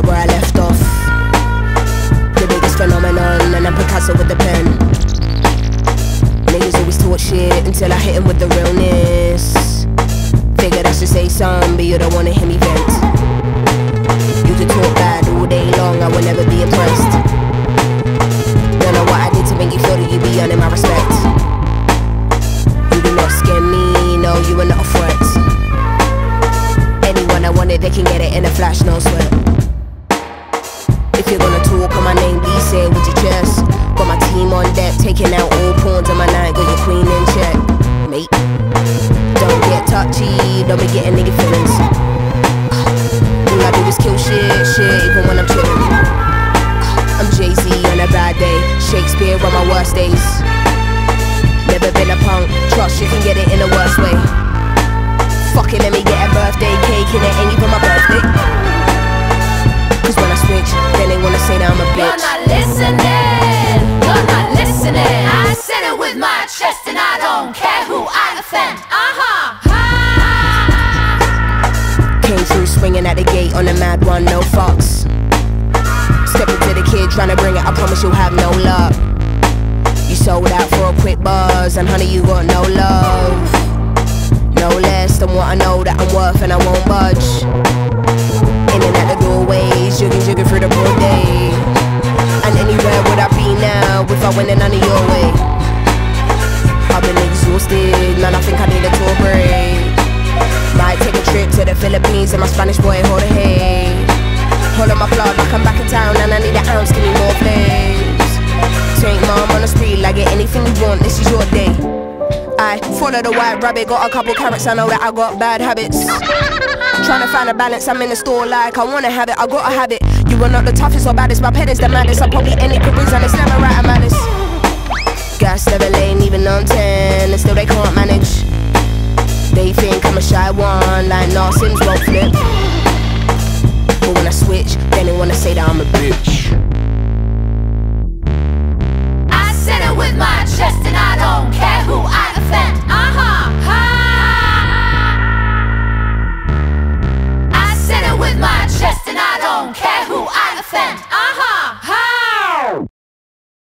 up where I left off. The biggest phenomenon, and I'm Picasso with the pen. Niggas always talk shit until I hit him with the realness. Figured I should say something, but you don't wanna hear me vent. You could talk bad all day long, I will never be impressed. Don't know what I did to make you feel that you be earning my respect. You do not scare me, no, you are not a threat. Anyone I want it, they can get it in a flash, no sweat. If you're gonna talk on my name, please say it with your chest. Got my team on deck, taking out all pawns on my night. Got your queen in check, mate. Don't get touchy, don't be getting nigga feelings. All I do is kill shit, even when I'm chilling. I'm Jay-Z on a bad day, Shakespeare on my worst days. Never been a punk, trust you can get it in the worst way. Fuck it, let me get a birthday cake and it ain't even my birthday. Cause when I switch, then they wanna say that I'm a bitch. You're not listening, I said it with my chest and I don't care who I offend, Came through swinging at the gate on a mad one, no fucks. Stepping to the kid, trying to bring it, I promise you'll have no luck. You sold out for a quick buzz and honey you got no love. No less than what I know that I'm worth, and I won't budge. In and out the doorways, jugging through the broad day. And anywhere would I be now if I went in none of your way? I've been exhausted, man, I think I need a tour break. Might take a trip to the Philippines and my Spanish boy Jorge. Hold on my plug, I come back in town and I need an ounce, give me more plays. Take mom on the street, like get anything you want, this is your day. I follow the white rabbit, got a couple carrots, I know that I got bad habits. Trying to find a balance, I'm in the store like I wanna have it, I gotta have it. You are not the toughest or baddest, my pet is the maddest. I probably any careers and it's never right, I'm maddest. Gas never lane, even on 10, and still they can't manage. They think I'm a shy one, like nah, Sims won't flip. But when I switch, then they wanna say that I'm a bitch. I said it with my chest and I